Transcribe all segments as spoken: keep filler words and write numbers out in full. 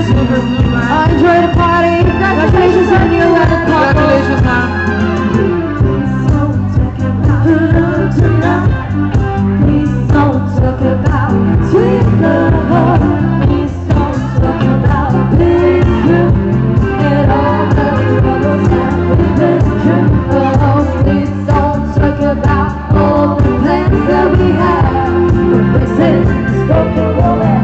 uh, enjoy the party. Congratulations on your little couple. Congratulations, huh? We so took about sweet love. We so took about this truth. It all goes with the truth. Oh, we so took about all the plans that we had. This is broken woman.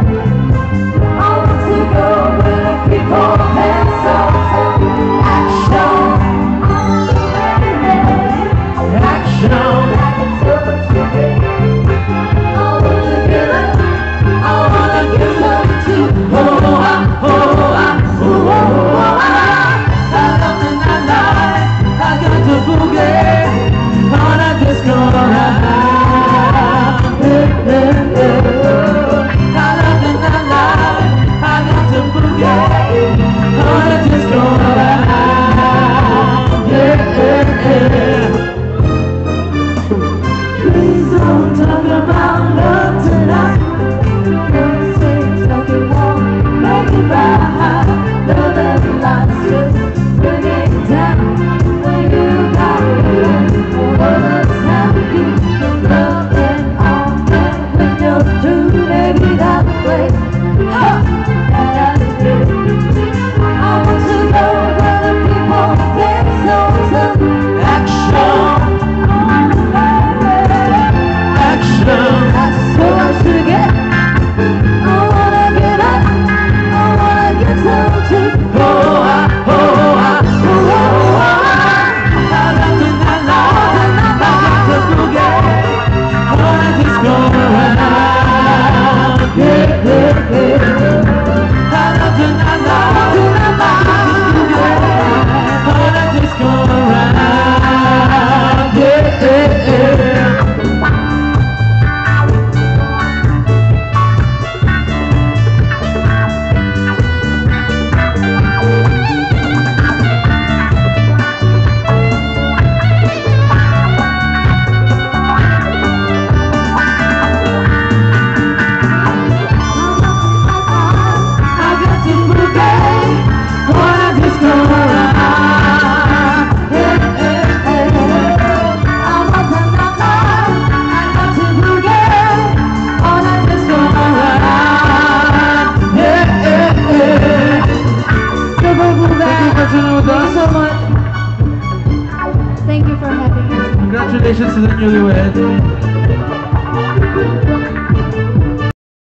Congratulations to the newlyweds.